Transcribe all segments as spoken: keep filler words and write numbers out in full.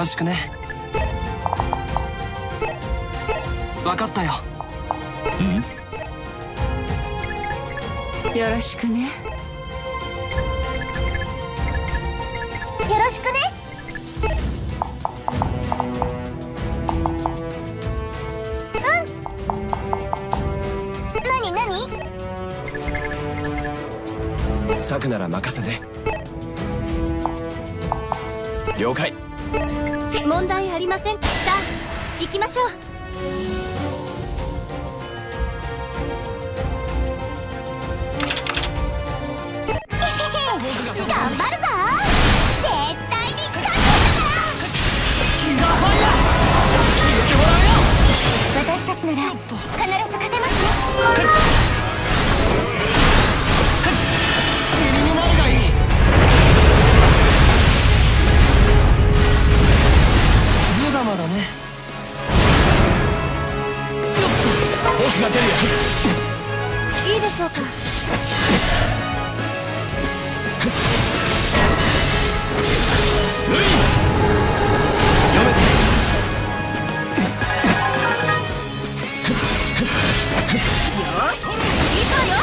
ろしくね。分かったよ。うん、よろしくね。よろしくね。うん。なになに？策なら任せね。了解。問題ありません。さあ行きましょう。頑張るぞ。絶対に勝つんだから。私たちなら必ず勝てますよ。いいでしょうか。よし、行こうよ。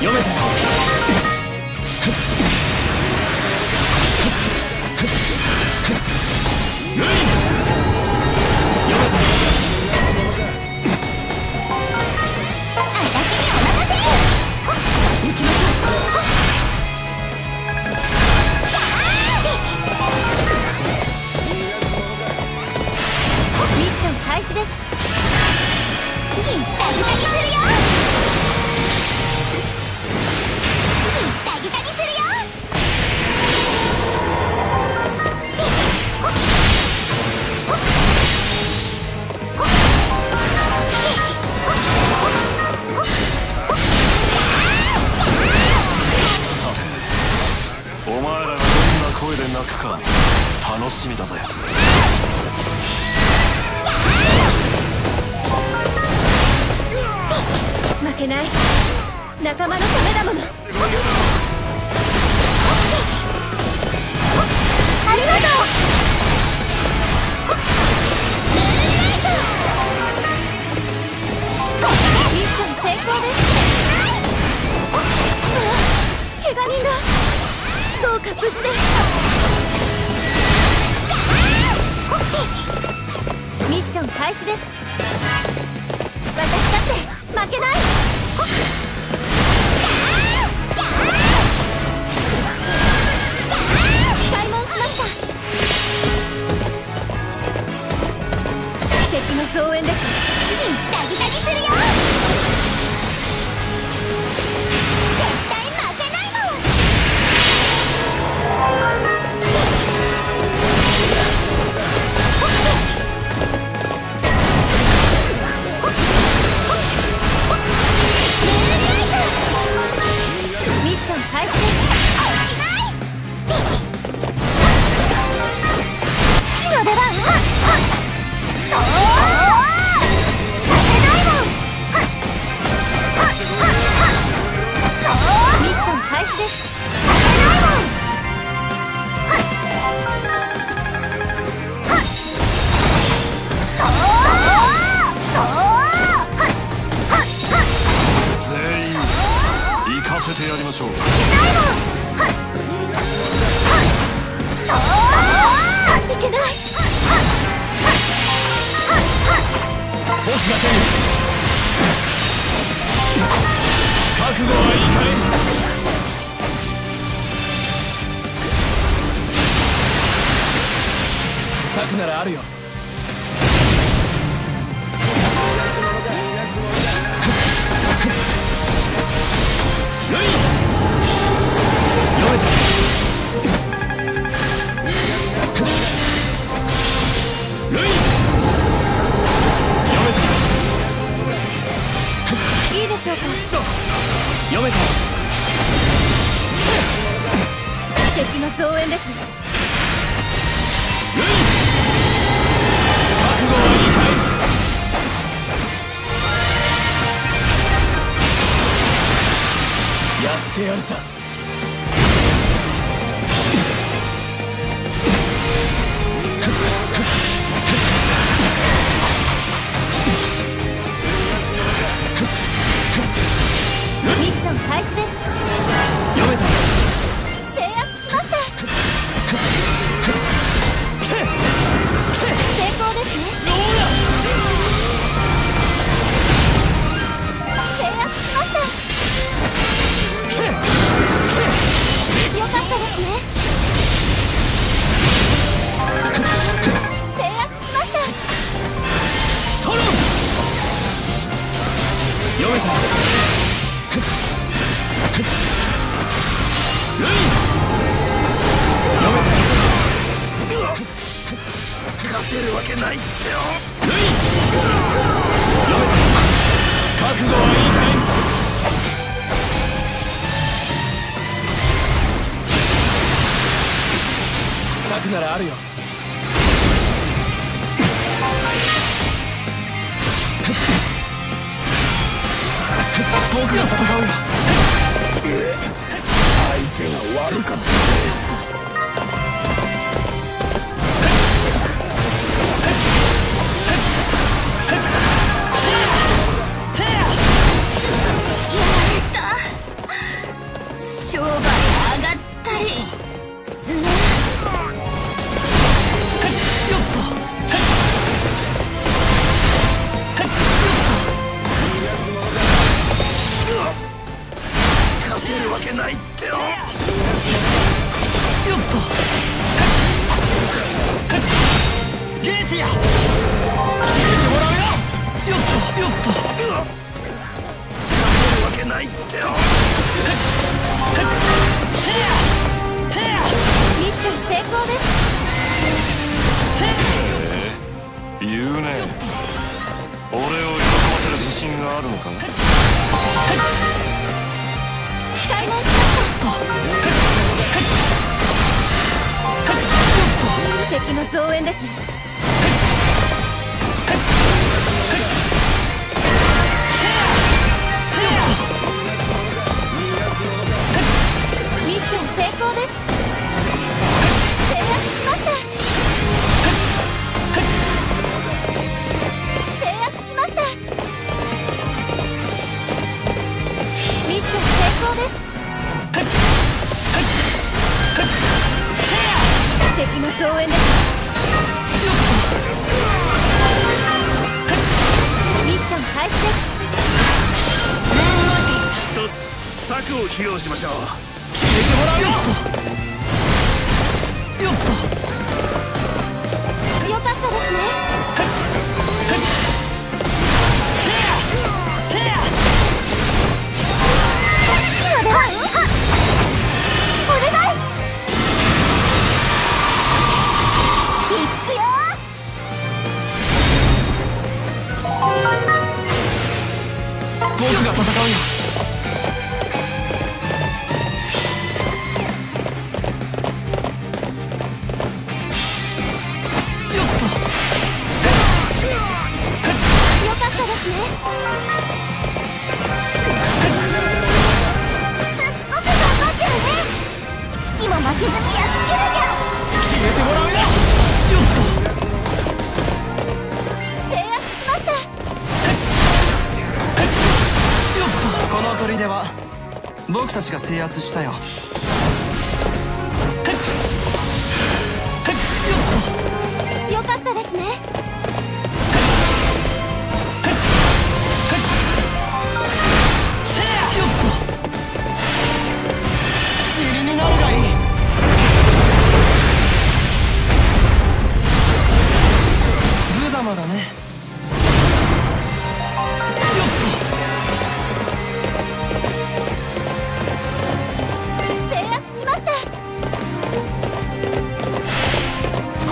読めた。開始です。ギッタギタにするよ。ギッタギタにするよ。お前らがどんな声で泣くか楽しみだぜ。負けない、仲間のためだもの。ありがとう。ミッション成功です。怪我人がどうか無事で。ミッション開始です。私だって負けない。開門しました。敵の増援です。ギッタギタにするよ。絶対負けないもん。や勝てるわけないってよ。ルイ覚悟は一変。 策ならあるよ。僕が戦うよ。相手が悪かった。商売上がったり。 ないってよ。よっと。ゲーティア。よっと、よっと。勝てるわけないってよ。テア、テア。ミッション成功です。ええ、言うね。俺を喜ばせる自信があるのかな。 敵の増援ですね。ミッション成功です。制圧しました。制圧しました。ミッション成功です。 敵の増援です。ミッション開始です。一つ策を披露しましょう。決めてもらうよ。よっと。よかったですね。テア、テア。お願い。 僕が戦うよ。よっと。よかったですね。すっごく頑張ってるね。月も負けずにやっつけなきゃ。決めてもらうよ。よっと。制圧しました。 この砦は僕たちが制圧したよ。よかったですね。霧になるがいい。無様だね。 は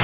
い。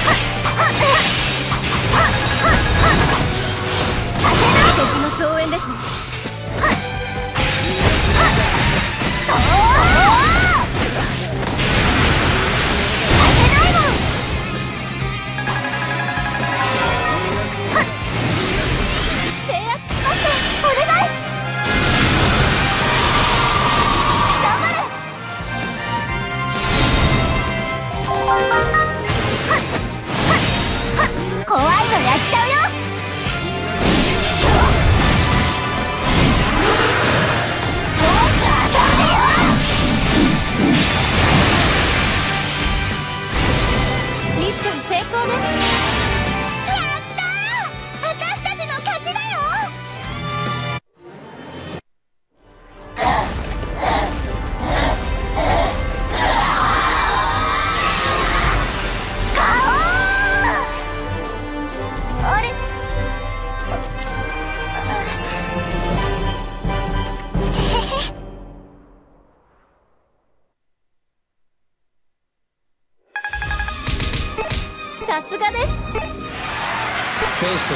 さすがです。選手と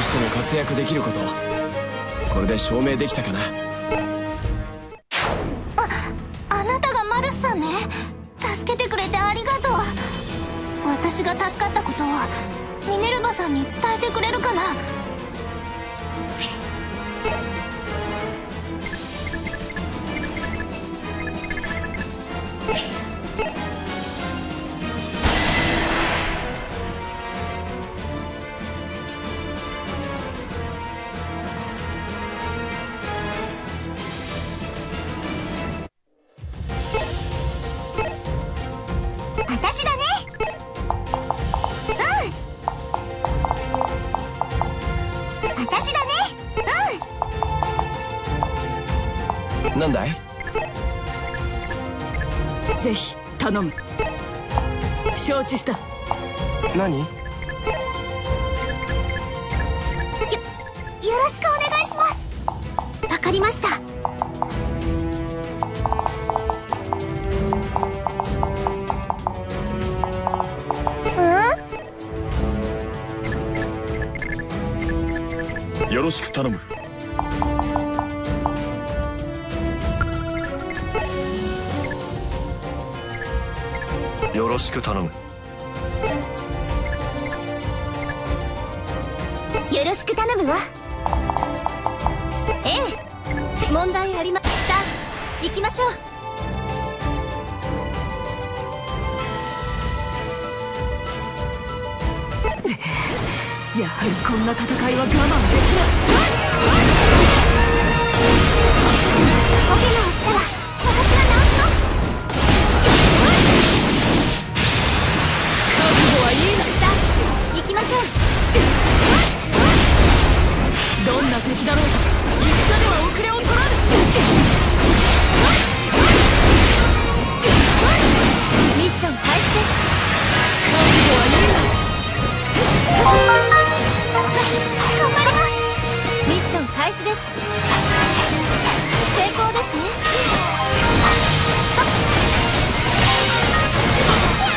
しても活躍できること、これで証明できたかな。ああなたがマルスさんね。助けてくれてありがとう。私が助かったことをミネルヴァさんに伝えてくれるかな。なんだい？ぜひ頼む。承知した。何？よ、よろしくお願いします。わかりました。うん？よろしく頼む。よろしく頼む。よろしく頼むわ。ええ、問題ありません。さあ行きましょう。やはりこんな戦いは我慢できない。おけがをしたら私が治します。どんな敵だろうと戦では遅れを取らぬ。ミッション開始です。覚悟は言うな。頑張ります。ミッション開始です。成功ですね。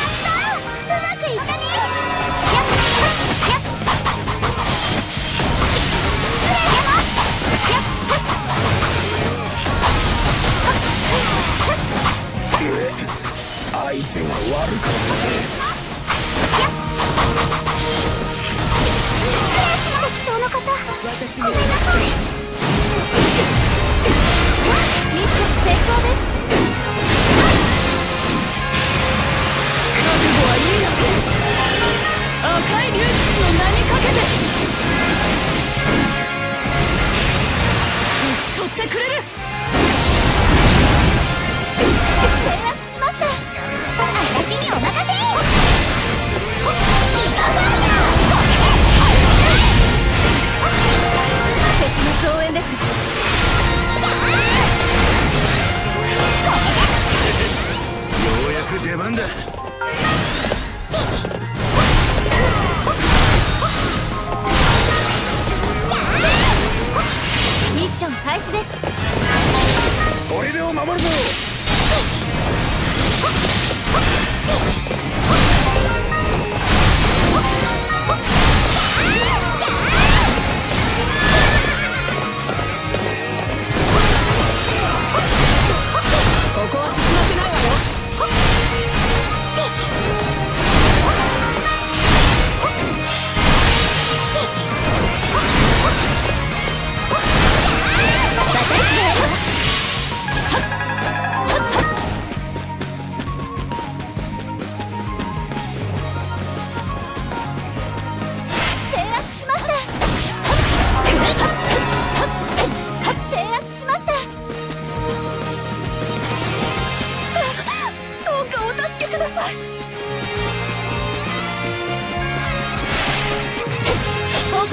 やったー、うまくいったね。相手が悪かったね。クレーシの敵将の方、ごめんなさい。ミッション成功です。覚悟はいいな。赤い竜騎士の名にかけて討ち取ってくれる。制圧しました。私にお任せ。イガファイヤー。敵の増援です。ようやく出番だ。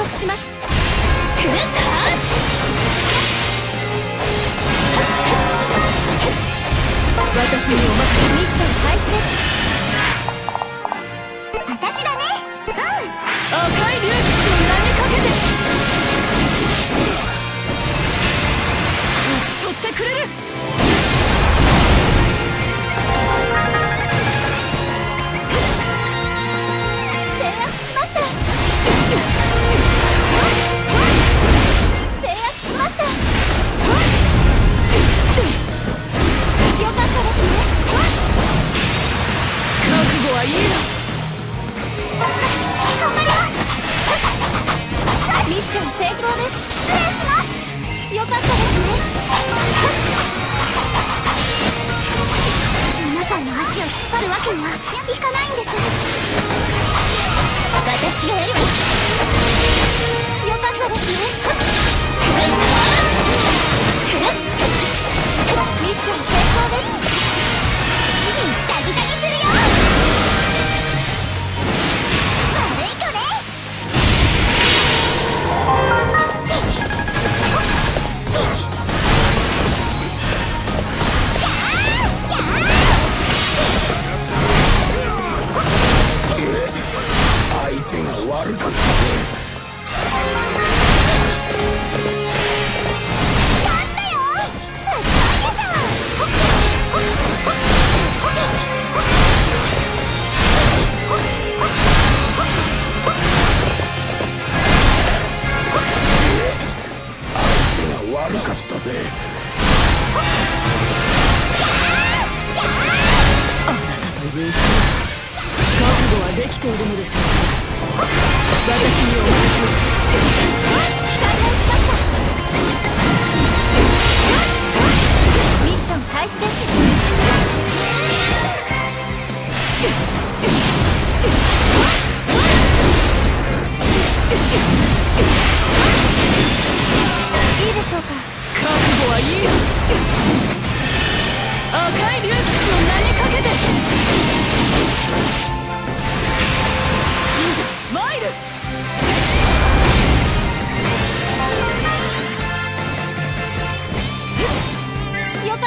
復します。フッ私にお任せ。ミッション開始です。私だね。うん、赤い竜騎士を投げかけて打ち取ってくれる。 よか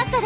った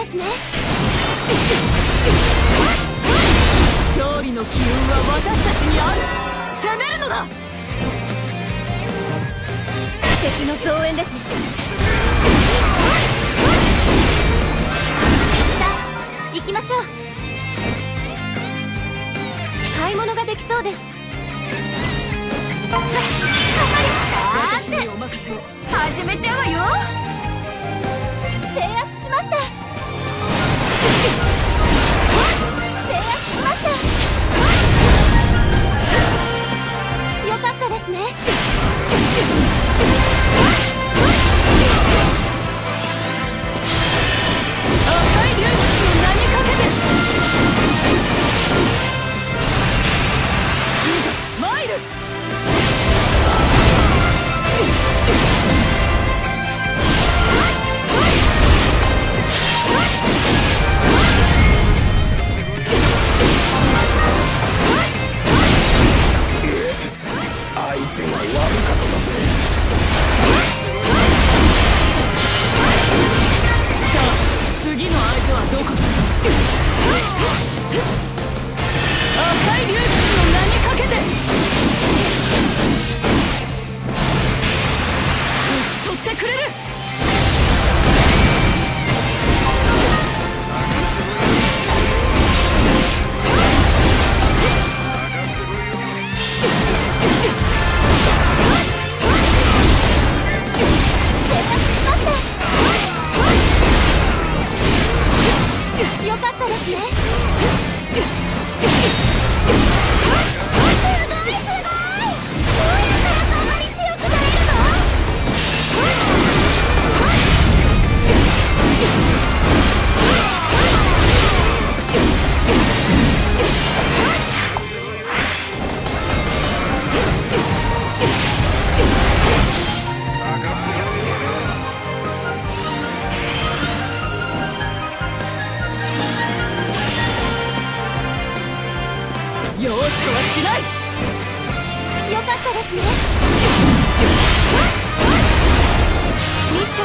ですね。あ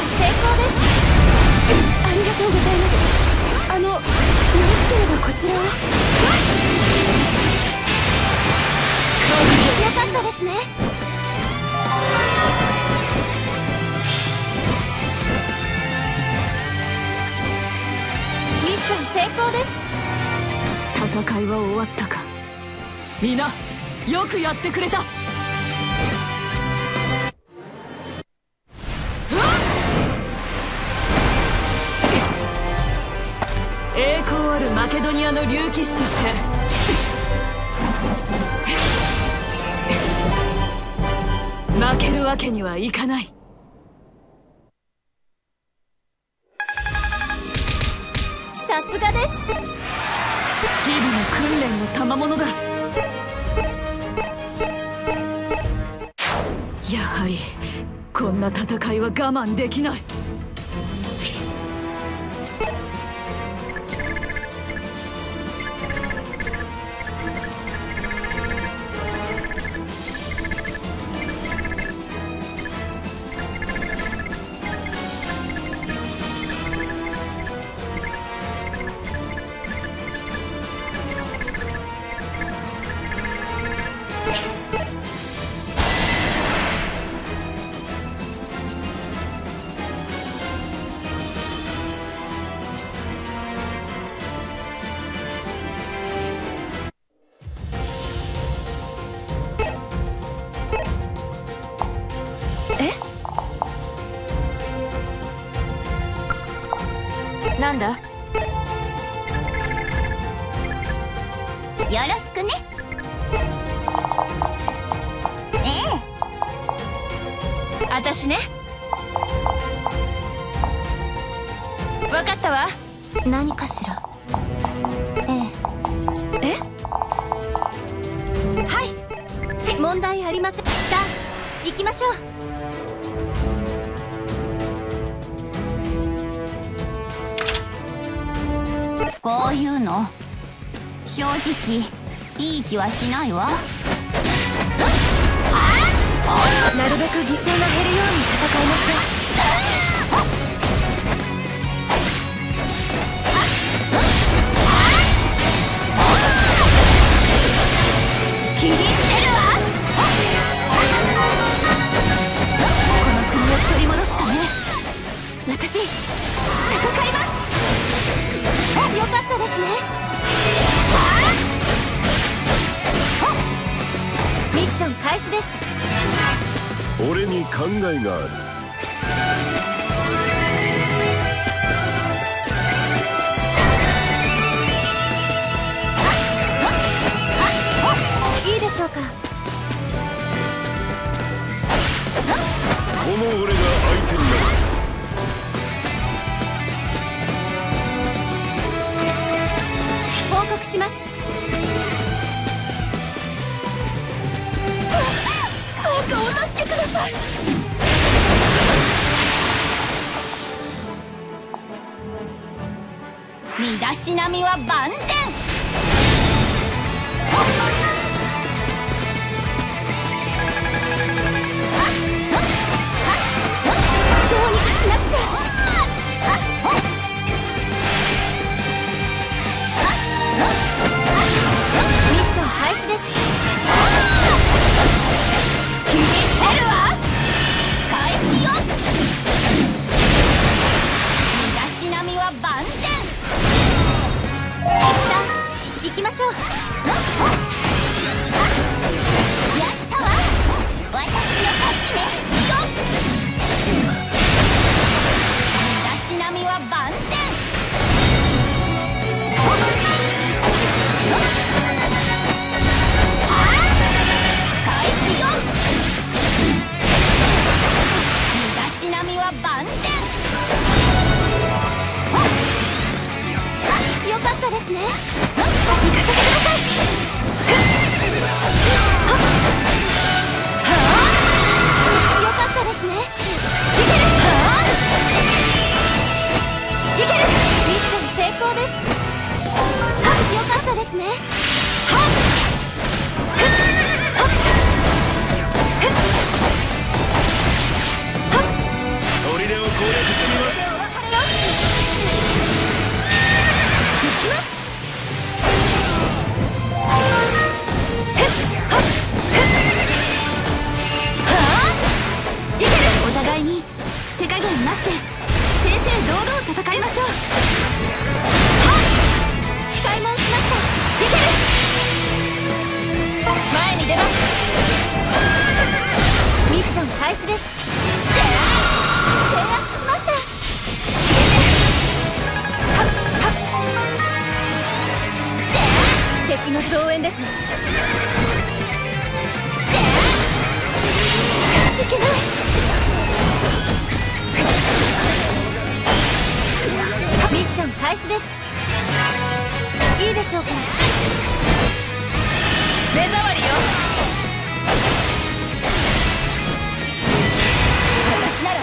りがとうございます。あのよろしければこちらを。よかったですね。ミッション成功です。戦いは終わったか。みんなよくやってくれた。栄光あるマケドニアの竜騎士として負けるわけにはいかない。さすがです。日々の訓練の賜物だ。やはりこんな戦いは我慢できない。なんだ？よろしくね。ええ、あたしね。わかったわ。何かしら。ええ、えはい、問題ありません。さあ行きましょう。こういうの正直いい気はしないわ。なるべく犠牲が減るように戦いましょう。俺に考えがある。いいでしょうか。この俺が相手になる。報告します。身だしなみは万全。どうにかしなくちゃ。ミッション廃止です。君ヘルは返しよ。身だしなみは万全。敵の増援ですね。いけない。ミッション開始です。いいでしょうか。目障りよ。私なら。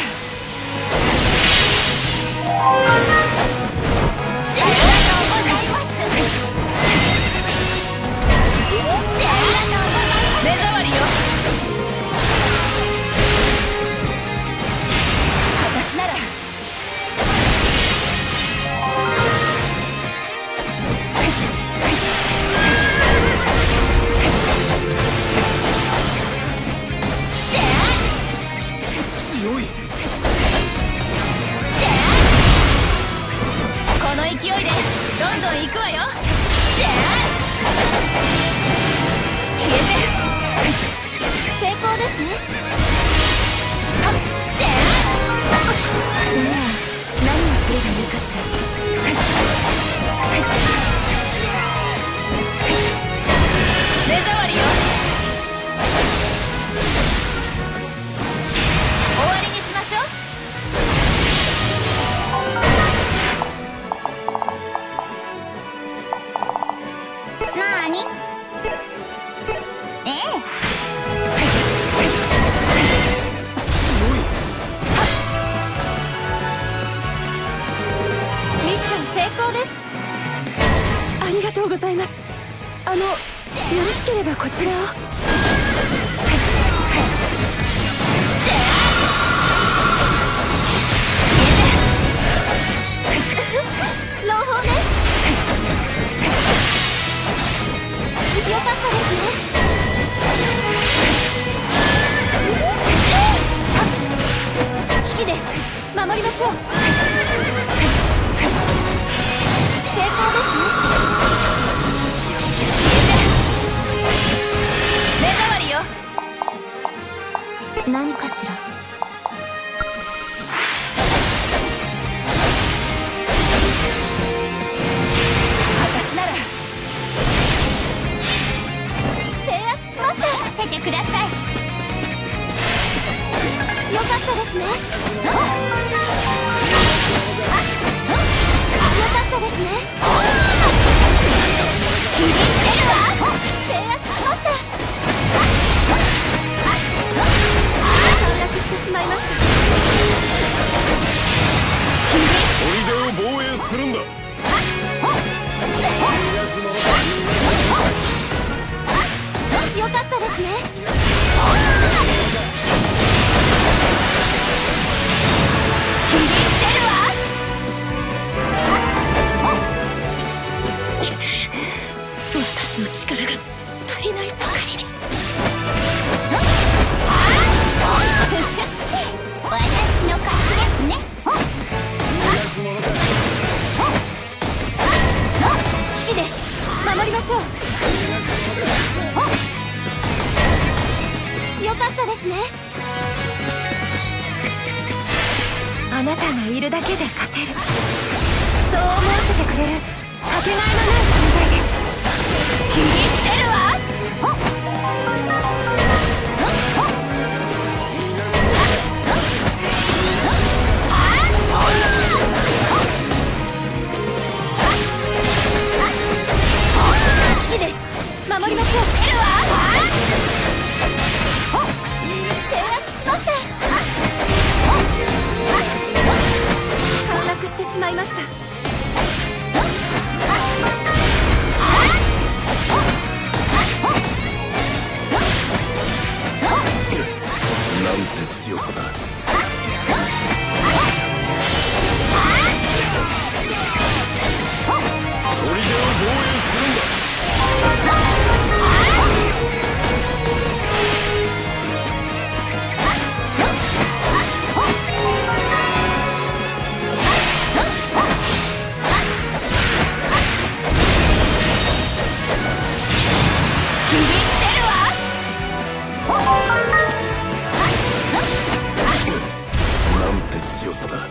強さだ。これ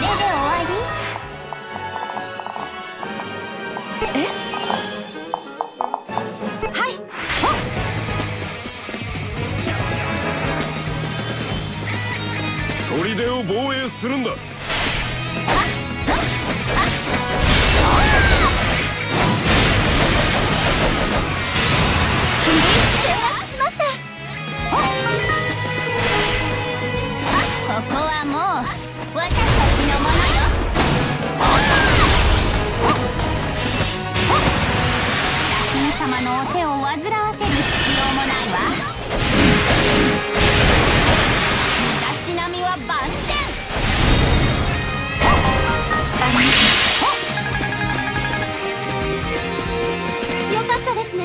で終わり？え？ 砦を防衛するんだ。ここはもう私たちのものよ。 ラクーン様のお手を煩わせる必要もないわ。身だしなみは万全。よかったですね。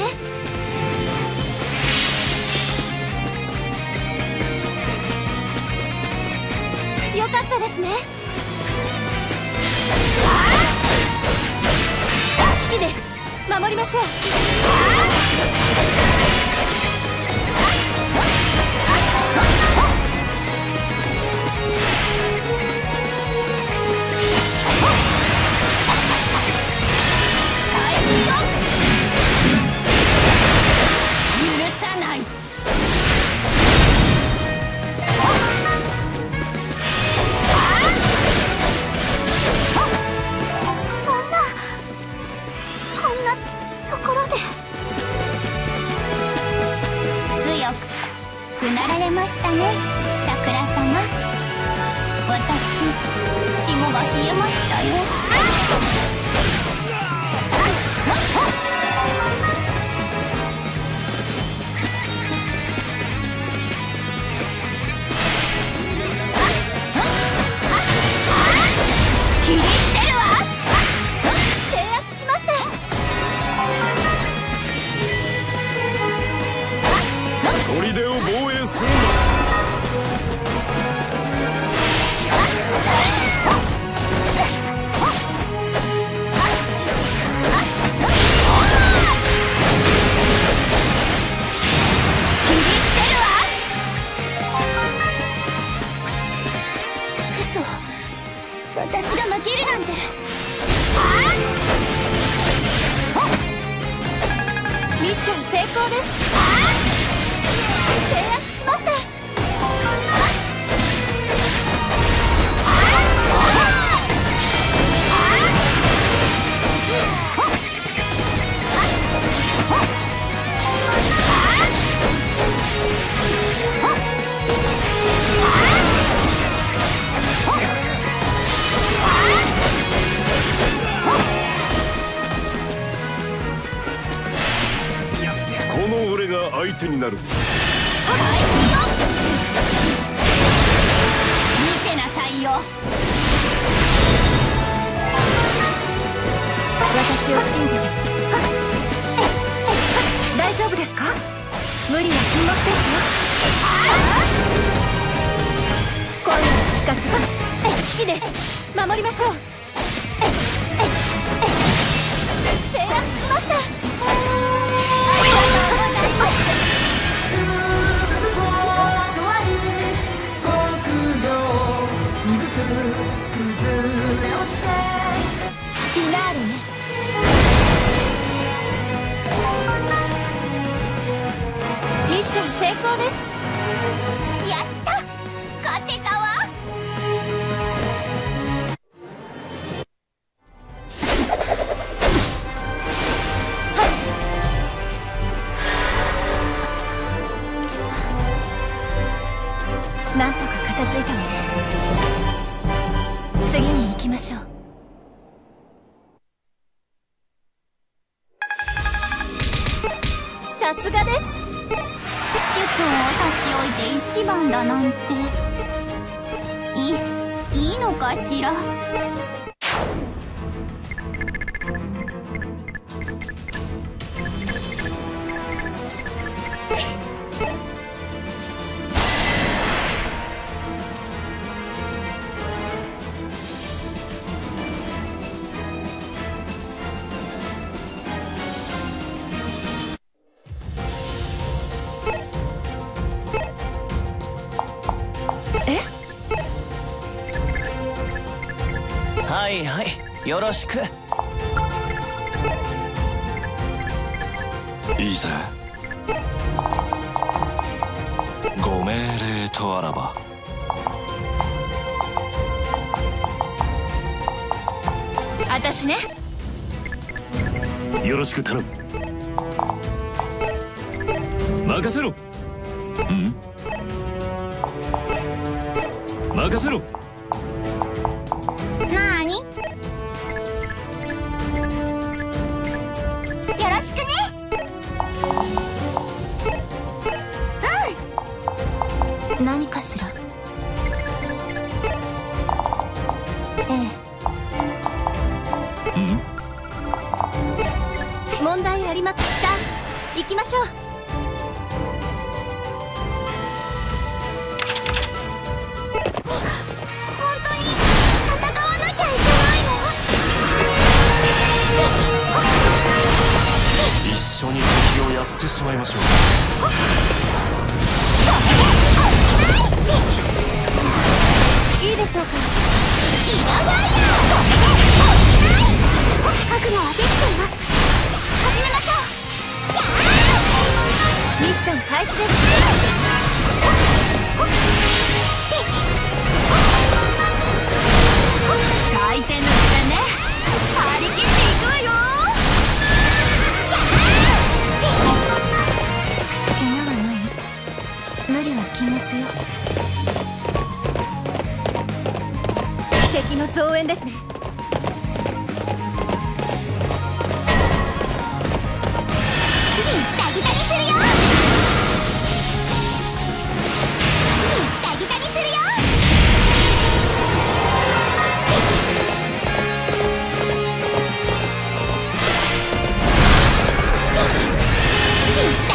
よかったですね。危機です。守りましょう。許さない。 うなられましたね、桜様。私、肝が冷えましたよ。気に入ってるわ。制圧しました。砦を防衛。 私が負けるなんて。ミッション成功です。制圧しました。相手になるぞ。見てなさいよ。私を信じて。大丈夫ですか？無理な沈黙ですよ。今夜の企画、危機です。守りましょう。制圧しました。 やった勝てたわ。なんとか片付いたので次に行きましょう。 さすがです。 主君を差し置いて一番だなんていいいのかしら。はいはいよろしく。いいぜ。ご命令とあらば。あたしね、よろしく頼む。任せろ。うん任せろ。なーに、よろしくね。うん、何かしら。ええ、うん、問題ありません。さあ行きましょう。やってしまいましょう。いいでしょうか。イラガイア覚悟はできています。始めましょう。ミッション開始です。回転の時間ね。張り切っていくわよ。気持ちよ。敵の増援ですね。ギッタギタにするよ。ギッタギタにするよ。ギッタギタにするよ。ミ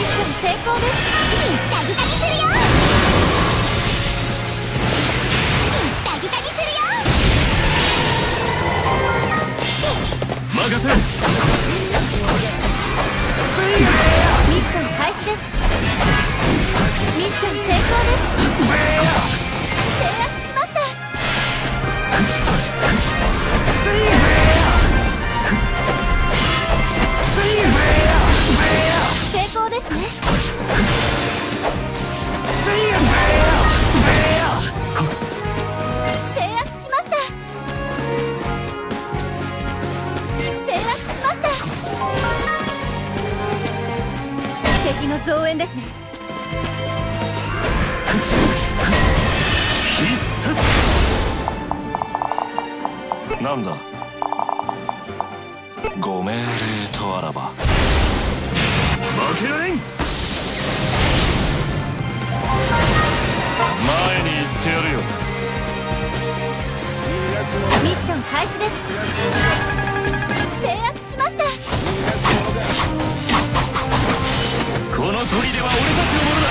ッション成功です。ギッタギタにするよ。の増援ですね。必殺。なんだ。ご命令とあらば。負けられん。前に行ってやるよ。ミッション開始です。制圧しました。この砦は俺たちのものだ。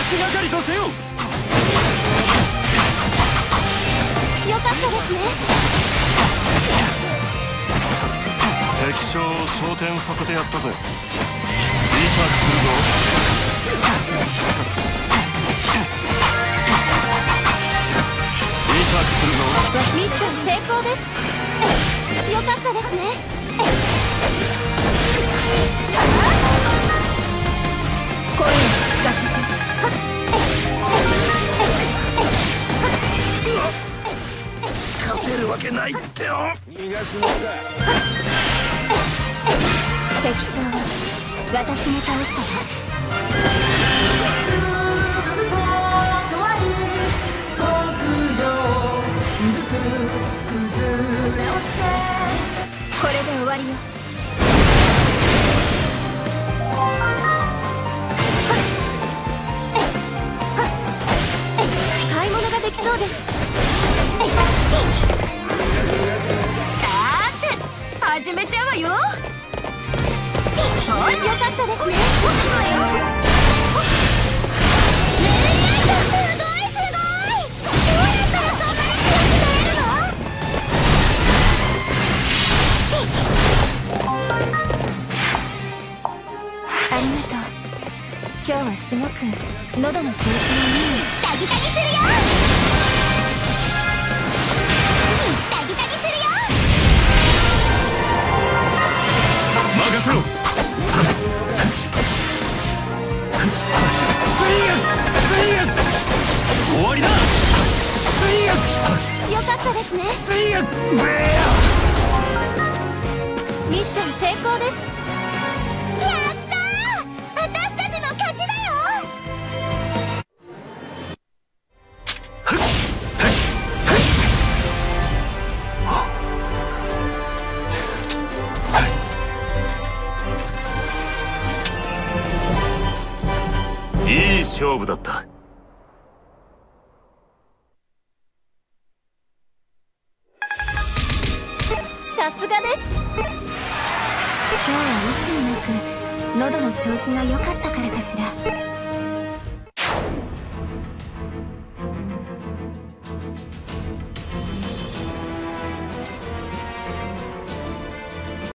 足がかりとせよ。よかったですね。敵将を昇天させてやったぜ。美化するぞ。ミッション成功です。よかったですね。声を聞かせて。勝てるわけないってよ。逃がすのか。敵将は私に倒したわ。これで終わりよ。買い物ができそうです。さーて始めちゃうわよ。よかったですね。すごいありがとう。今日はすごく喉の調子がいい。タギタギするよ。タギタギするよ。任せろ。水圧、水圧。終わりだ。水圧。よかったですね。水圧。ミッション成功です。勝負だった。さすがです。今日はいつになく喉の調子が良かったからかしら。